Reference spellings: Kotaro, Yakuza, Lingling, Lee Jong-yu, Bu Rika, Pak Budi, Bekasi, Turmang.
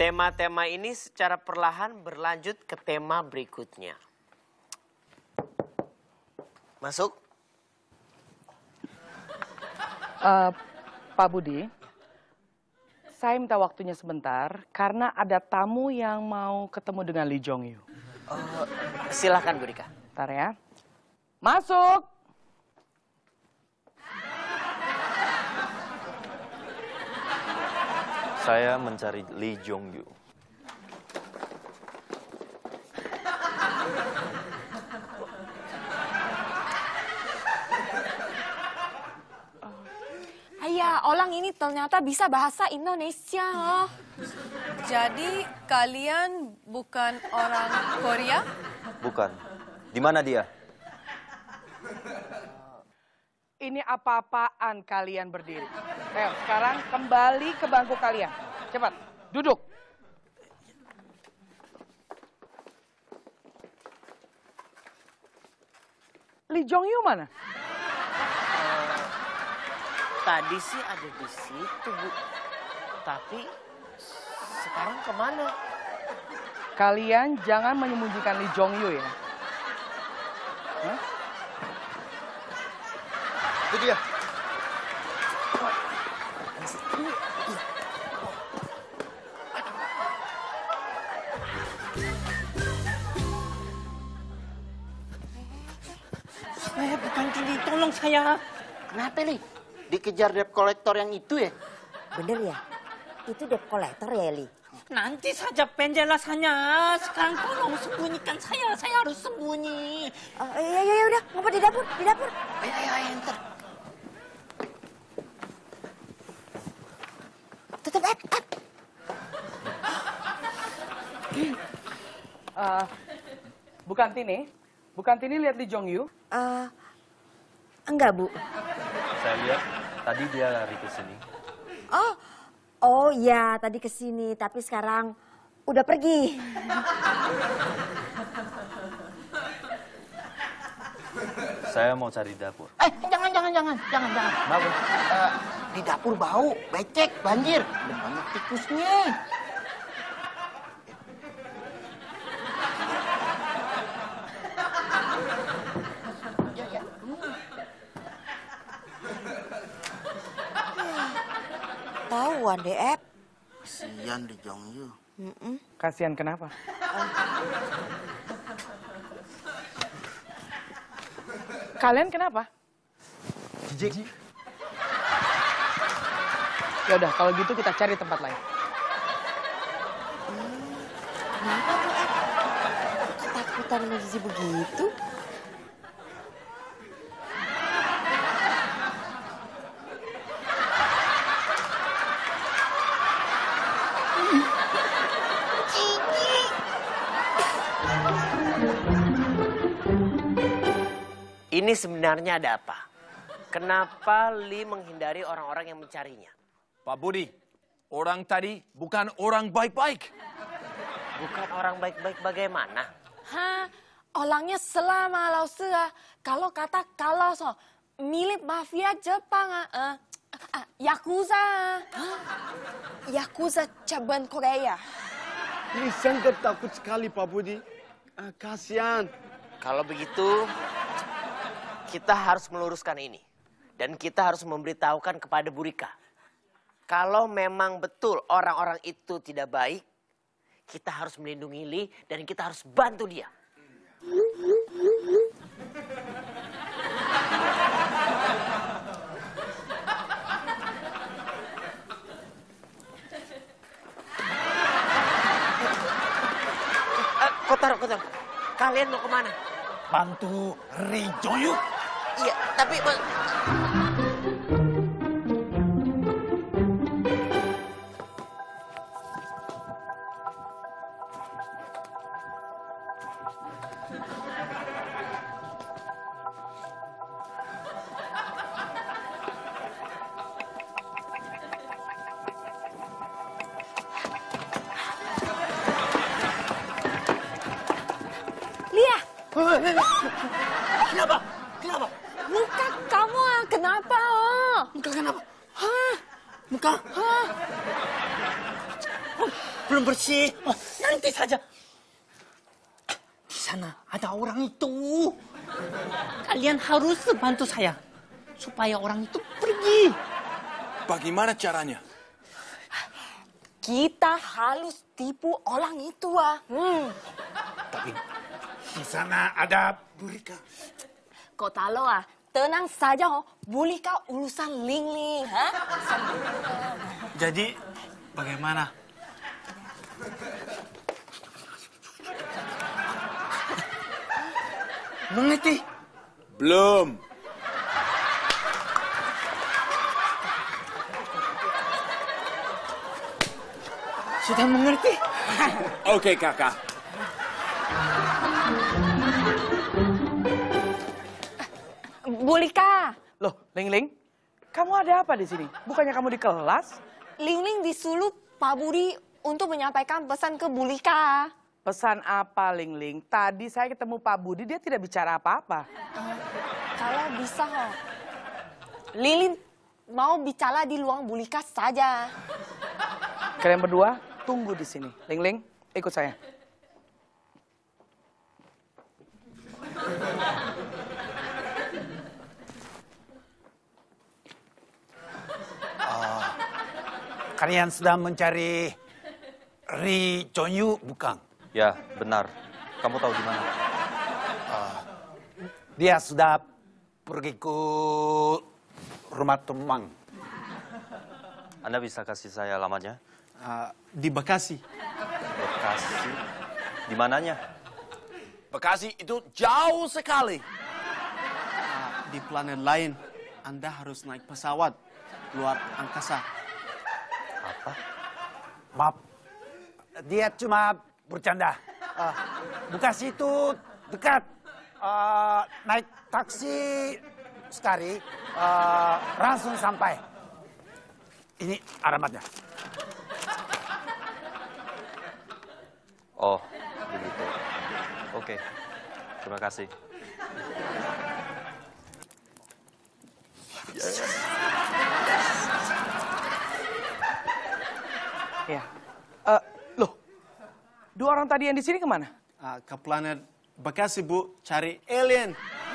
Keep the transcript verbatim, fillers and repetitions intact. Tema-tema ini secara perlahan berlanjut ke tema berikutnya. Masuk. Uh, Pak Budi, saya minta waktunya sebentar karena ada tamu yang mau ketemu dengan Lee Jong-yu. Uh, silahkan Bu Rika. Bentar ya. Masuk. Saya mencari Lee Jong-yu. Ayah, orang ini ternyata bisa bahasa Indonesia. Oh. Jadi kalian bukan orang Korea? Bukan. Di mana dia? Ini apa-apaan kalian berdiri? Ayo, sekarang kembali ke bangku kalian. Cepat, duduk. Lee Jong-yu mana? Uh, tadi sih ada di situ, Bu. Tapi sekarang kemana? Kalian jangan menyembunyikan Lee Jong-yu ya. Hah? Itu dia. Saya bukan curi, tolong saya. Kenapa nih? Dikejar debt collector yang itu ya? Bener ya? Itu debt collector ya, Li? Nanti saja penjelasannya. Sekarang tolong sembunyikan saya. Saya harus sembunyi. Uh, ya, ya, ya, udah. Ngumpet di dapur, di dapur. Ayo, ayo, ayo, ntar. Tutup up, up. Uh, Bu Kantini, Bu Kantini lihat Lee Jong-yu? Uh, enggak, Bu. Saya lihat tadi dia lari ke sini. Oh, oh ya tadi ke sini, tapi sekarang udah pergi. Saya mau cari dapur. Eh, jangan, jangan, jangan, jangan, jangan. Bagus. Uh, di dapur bau, becek, banjir. Udah banyak tikusnya. Ya, ya. Hmm. Tauan deh, Ep. Kasihan Lee Jong-yu. Mm -mm. Kasihan kenapa? Oh. Kalian kenapa? Jijik. Ya udah, kalau gitu kita cari tempat lain. Hmm, kenapa tuh Ed? Ketakutan sama jijik begitu? Ini sebenarnya ada apa? Kenapa Lee menghindari orang-orang yang mencarinya? Pak Budi, orang tadi bukan orang baik-baik. Bukan orang baik-baik bagaimana? Hah, orangnya selama lau sera. Kalau kata kalau so, milik mafia Jepang. Uh, uh, Yakuza. Huh? Yakuza cabang Korea. Ini sangat takut sekali Pak Budi. Uh, kasihan. Kalau begitu... kita harus meluruskan ini. Dan kita harus memberitahukan kepada Bu Rika. Kalau memang betul orang-orang itu tidak baik, kita harus melindungi Lee dan kita harus bantu dia. Kotaro, Kotaro. Kalian mau kemana? Bantu Lee Jong-yu. Iya, tapi... Lia! Kenapa? Kenapa? Muka kamu kenapa? Oh? Muka kenapa? Hah? Muka? Hah? belum bersih. Oh, nanti saja. Di sana ada orang itu. Kalian harus bantu saya supaya orang itu pergi. Bagaimana caranya? Kita harus tipu orang itu, ah. Hmm. Tapi di sana ada Bu Rika. Kotaro, ah, tenang saja, oh. Bu Rika urusan Lingling, ha? Jadi bagaimana? Mengerti? Belum. Sudah mengerti? Oke, kakak. Bu Rika. Loh, Lingling, kamu ada apa di sini? Bukannya kamu di kelas? Lingling disuruh Pak Budi untuk menyampaikan pesan ke Bu Rika. Pesan apa, Lingling? Tadi saya ketemu Pak Budi, dia tidak bicara apa-apa. Uh, kalau bisa, oh. Lingling mau bicara di luang Bu Rika saja. Kalian berdua tunggu di sini. Lingling, ikut saya. Uh, kalian sedang mencari Lee Jong-yu, bukan? Ya, benar. Kamu tahu di mana? Uh, dia sudah pergi ke rumah Turmang. Anda bisa kasih saya alamatnya? Uh, di Bekasi. Bekasi? Di mananya? Bekasi itu jauh sekali. Uh, di planet lain, Anda harus naik pesawat luar angkasa. Apa? Maaf. Dia cuma bercanda. Uh, Bekasi itu dekat. Uh, naik taksi sekali, uh, langsung sampai. Ini alamatnya. Oh, begitu. Oke, terima kasih. Yes. Ya, uh, loh. Dua orang tadi yang di sini kemana? Uh, ke planet Bekasi, Bu, cari alien.